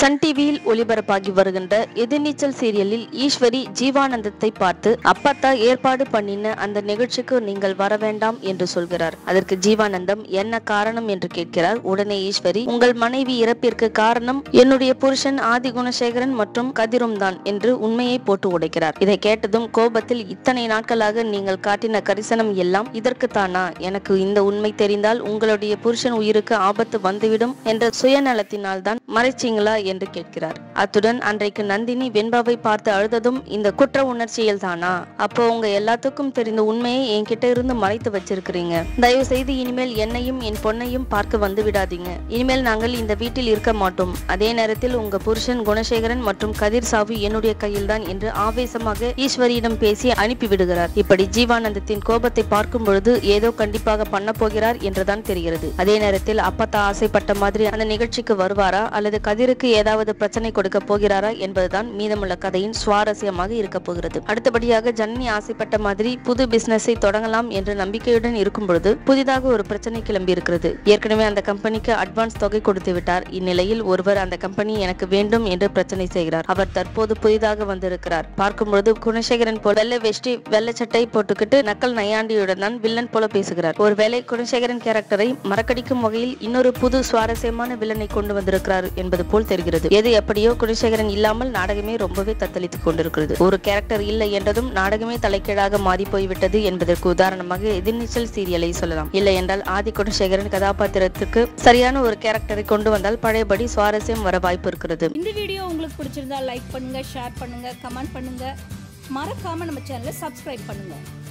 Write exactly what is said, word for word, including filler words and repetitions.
Sun டிவியில் ஒளிபரப்பாகி வருகின்ற எதிர்நீச்சல் சீரியலில் ஈஸ்வரி ஜீவானந்தத்தை பார்த்து அப்பத்தா ஏற்பாடு பண்ணின அந்த நிகழ்ச்சிக்கு நீங்கள் வர வேண்டாம் என்று சொல்கிறார். அதற்கு ஜீவானந்தம் என்ன காரணம் என்று கேட்கிறார். உடனே ஈஸ்வரி உங்கள் மனைவி இறப்பிற்கு காரணம் என்னுடைய புருஷன் ஆதி குணசேகரன் மற்றும் கதிரும் தான் என்று உண்மையை போட்டு உடைக்கிறார். இதை கேட்டதும் கோபத்தில் இத்தனை நாட்களாக நீங்கள் காட்டின கரிசனம் எல்லாம் இதற்கு தானா? எனக்கு இந்த உண்மை தெரிந்தால் உங்களுடைய புருஷன் உயிருக்கு ஆபத்து வந்துவிடும் என்ற சுயநலத்தினால் தான் மறைச்சிங்களா என்று கேட்கிறார். அத்துடன் அன்றைக்கு நந்தினி வெண்பாவை பார்த்து அழுததும் இந்த குற்ற உணர்ச்சியில் தானா? அப்போ உங்க எல்லாத்துக்கும் தெரிந்த உண்மையை என்கிட்ட இருந்து மறைத்து வச்சிருக்கிறீங்க. தயவு செய்து இனிமேல் என்னையும் என் பொண்ணையும் பார்க்க வந்து விடாதீங்க. இனிமேல் நாங்கள் இந்த வீட்டில் இருக்க மாட்டோம். அதே நேரத்தில் உங்க புருஷன் குணசேகரன் மற்றும் கதிர் சாவு என்னுடைய கையில் தான் என்று ஆவேசமாக ஈஸ்வரியிடம் பேசி அனுப்பிவிடுகிறார். இப்படி ஜீவானந்தத்தின் கோபத்தை பார்க்கும் பொழுது ஏதோ கண்டிப்பாக பண்ண போகிறார் என்றுதான் தெரிகிறது. அதே நேரத்தில் அப்பத்தா ஆசைப்பட்ட மாதிரி அந்த நிகழ்ச்சிக்கு வருவாரா அல்லது கதிருக்கு ஏதாவது பிரச்சனை கொடுக்க போகிறாரா என்பதுதான் மீதமுள்ள கதையின் சுவாரஸ்யமாக இருக்க போகிறது. அடுத்தபடியாக ஜனனி ஆசைப்பட்ட மாதிரி புது பிசினஸை தொடங்கலாம் என்ற நம்பிக்கையுடன் இருக்கும் பொழுது புதிதாக ஒரு பிரச்சனை கிளம்பி இருக்கிறது. ஏற்கனவே அந்த கம்பெனிக்கு அட்வான்ஸ் தொகை கொடுத்து விட்டார். இந்நிலையில் ஒருவர் அந்த கம்பெனி எனக்கு வேண்டும் என்று பிரச்சனை செய்கிறார். அவர் தற்போது புதிதாக வந்திருக்கிறார். பார்க்கும் பொழுது குணசேகரன் போல வெள்ளை வெஷ்டி வெள்ளை சட்டை போட்டுக்கிட்டு நக்கல் நையாண்டியுடன் தான் வில்லன் போல பேசுகிறார். ஒருவேளை குணசேகரன் கேரக்டரை மறக்கடிக்கும் வகையில் இன்னொரு புது சுவாரஸ்யமான வில்லனை கொண்டு வந்திருக்கிறார் என்பது போல் தெரிகிறது. எது எப்படியோ குணசேகரன் இல்லாமல் நாடகமே ரொம்பவே தத்தளித்துக் கொண்டிருக்கிறது. ஒரு கேரக்டர் இல்லை என்றதும் நாடகமே தலைக்கீழாக மாறி போய்விட்டது என்பதற்கு உதாரணமாக எதிர்நீச்சல் சீரியலை சொல்லலாம். இல்லை என்றால் ஆதி குணசேகரன் கதாபாத்திரத்துக்கு சரியான ஒரு கேரக்டரை கொண்டு வந்தால் பழையபடி சுவாரஸ்யம் வர வாய்ப்பு இருக்கிறது. இந்த வீடியோ உங்களுக்கு பிடிச்சிருந்தா லைக் பண்ணுங்க, ஷேர் பண்ணுங்க, கமெண்ட் பண்ணுங்க. மறக்காம நம்ம சேனலை சப்ஸ்கிரைப் பண்ணுங்க.